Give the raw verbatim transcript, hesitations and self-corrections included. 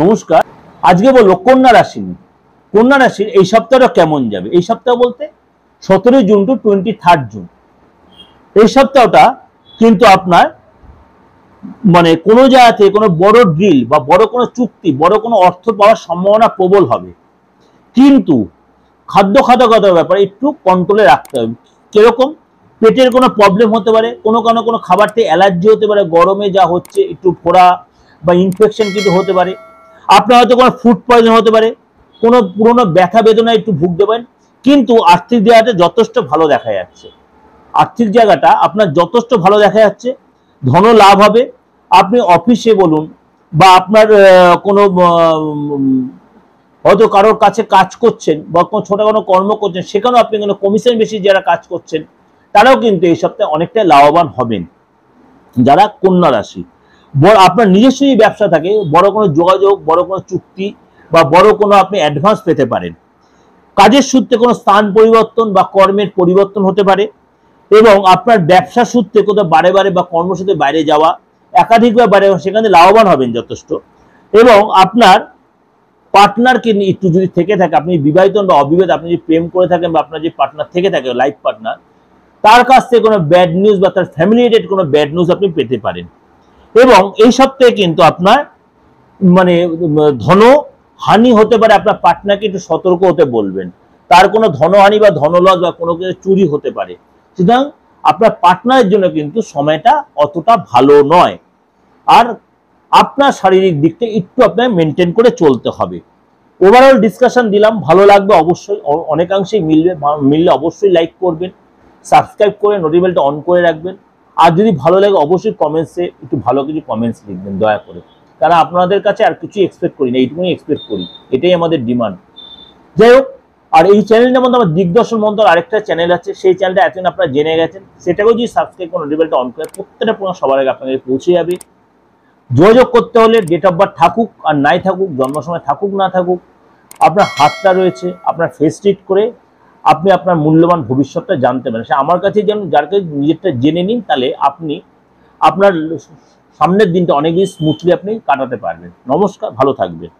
নমস্কার। আজকে বলবো কন্যা রাশি নিয়ে। কন্যা রাশির এই সপ্তাহটা কেমন যাবে? এই সপ্তাহ বলতে সতেরোই June to twenty third June এই সপ্তাহটা কিন্তু আপনার মানে কোনো জায়গাতে কোনো বড় ডিল বা বড় কোনো চুক্তি, বড় কোনো অর্থ পাওয়ার সম্ভাবনা প্রবল হবে, কিন্তু খাদ্য খাদ্যগতার ব্যাপারে একটু কন্ট্রোলে রাখতে হবে। কিরকম? পেটের কোনো প্রবলেম হতে পারে, কোনো কোনো কোনো খাবার থেকে অ্যালার্জি হতে পারে, গরমে যা হচ্ছে একটু ফোড়া বা ইনফেকশন কিন্তু হতে পারে। আপনার হয়তো কোনো ফুড পয়জন হতে পারে, কোনো পুরোনো ব্যথা বেদনায় একটু ভুগতে পারেন, কিন্তু আর্থিক জায়গাটা যথেষ্ট ভালো দেখা যাচ্ছে। আর্থিক জায়গাটা আপনার যথেষ্ট ভালো দেখা যাচ্ছে, ধন লাভ হবে। আপনি অফিসে বলুন বা আপনার কোনো হয়তো কারোর কাছে কাজ করছেন বা কোনো ছোটো কোনো কর্ম করছেন, সেখানেও আপনি কোনো কমিশন বেশি যারা কাজ করছেন তারাও কিন্তু এই সপ্তাহে অনেকটাই লাভবান হবেন। যারা কন্যা রাশি, বড় আপনার নিজস্ব যদি ব্যবসা থাকে, বড় কোনো যোগাযোগ, বড় কোনো চুক্তি বা বড় কোনো আপনি অ্যাডভান্স পেতে পারেন। কাজের সূত্রে কোনো স্থান পরিবর্তন বা কর্মের পরিবর্তন হতে পারে, এবং আপনার ব্যবসা সূত্রে কোথাও বারে বারে বা কর্মসূত্রে বাইরে যাওয়া, একাধিকবার বাইরে সেখানে লাভবান হবেন যথেষ্ট। এবং আপনার পার্টনারকে একটু যদি থেকে থাকে, আপনি বিবাহিত বা অবিবাহিত, আপনি যদি প্রেম করে থাকেন বা আপনার যে পার্টনার থেকে থাকে লাইফ পার্টনার, তার কাছ থেকে কোনো ব্যাড নিউজ বা তার ফ্যামিলি রিলেটেড কোনো ব্যাড নিউজ আপনি পেতে পারেন। এবং এই সপ্তাহে কিন্তু আপনার মানে ধনহানি হতে পারে, আপনার পার্টনারকে একটু সতর্ক হতে বলবেন, তার কোনো ধনহানি বা ধনলস বা কোনো কিছু চুরি হতে পারে। সুতরাং আপনার পার্টনারের জন্য কিন্তু সময়টা অতটা ভালো নয়। আর আপনার শারীরিক দিকটা একটু আপনার মেনটেন করে চলতে হবে। ওভারঅল ডিসকাশন দিলাম, ভালো লাগবে অবশ্যই, অনেকাংশেই মিলবে, মিললে অবশ্যই লাইক করবেন, সাবস্ক্রাইব করে নোটিফিকেশনটা অন করে রাখবেন। আর যদি ভালো লাগে অবশ্যই কমেন্টসে একটু ভালো কিছু কমেন্টস লিখবেন দয়া করে, কারণ আপনাদের কাছে আর কিছু এক্সপেক্ট করি না, এইটুকুনি এক্সপেক্ট করি, এটাই আমাদের ডিমান্ড। যাই হোক, আর এই চ্যানেলটার মধ্যে আমার দিগদর্শন মন্ত্র আরেকটা চ্যানেল আছে, সেই চ্যানেলটা এতদিন আপনারা জেনে গেছেন, সেটাকেও যদি সাবস্ক্রাইব করে নোটিফিকেশনটা অন করে প্রত্যেকটা পুরো সবার আগে আপনাদের পৌঁছে যাবে। যোগাযোগ করতে হলে ডেট অফ বার্থ থাকুক আর নাই থাকুক, জন্মসময় থাকুক না থাকুক, আপনার হাতটা রয়েছে, আপনার ফেস রিড করে আপনি আপনার মূল্যবান ভবিষ্যৎটা জানতে পারেন। সে আমার কাছে যেন যার কাছে নিজেরটা জেনে নিন, তাহলে আপনি আপনার সামনের দিনটা অনেক বেশি স্মুথলি আপনি কাটাতে পারবেন। নমস্কার, ভালো থাকবেন।